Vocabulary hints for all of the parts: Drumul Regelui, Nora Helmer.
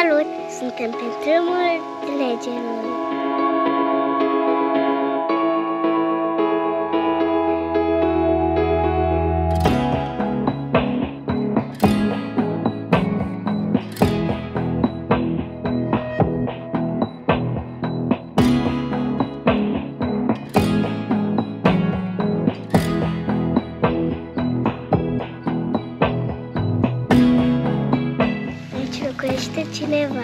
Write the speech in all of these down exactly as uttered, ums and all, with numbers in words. Salut! Suntem pe drumul regelui. Este cineva.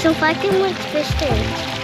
Sunt foarte mulți peșteri.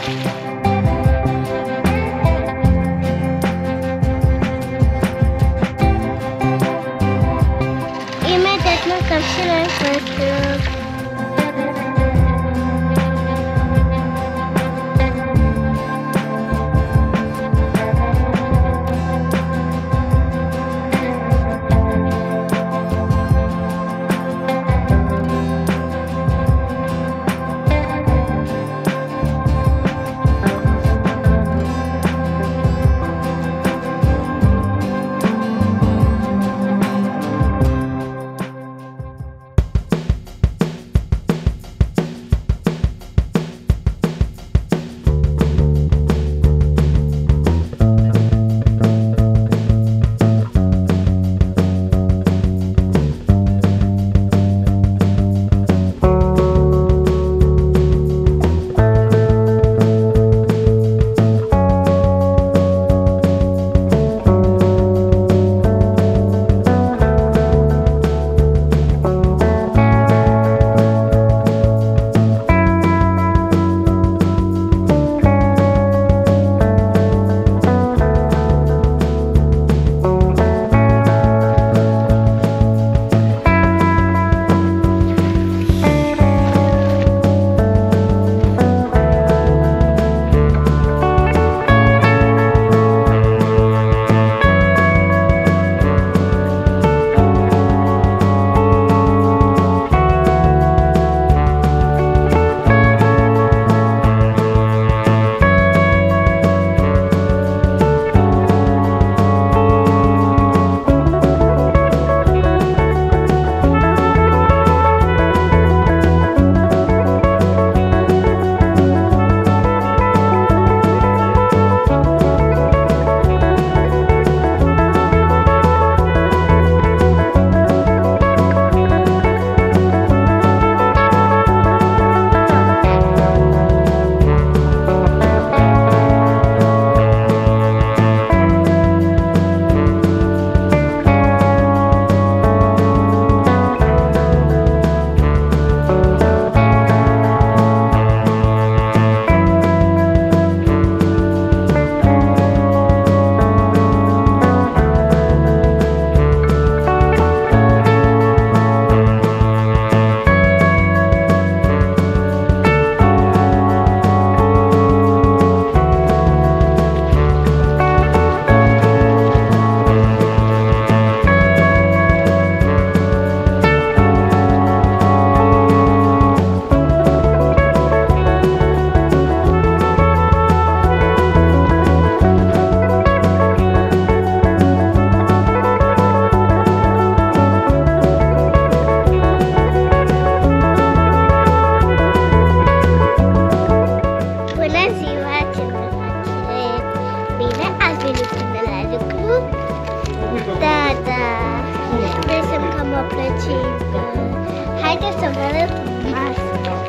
Haideți să vă arăt masca.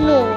Nu.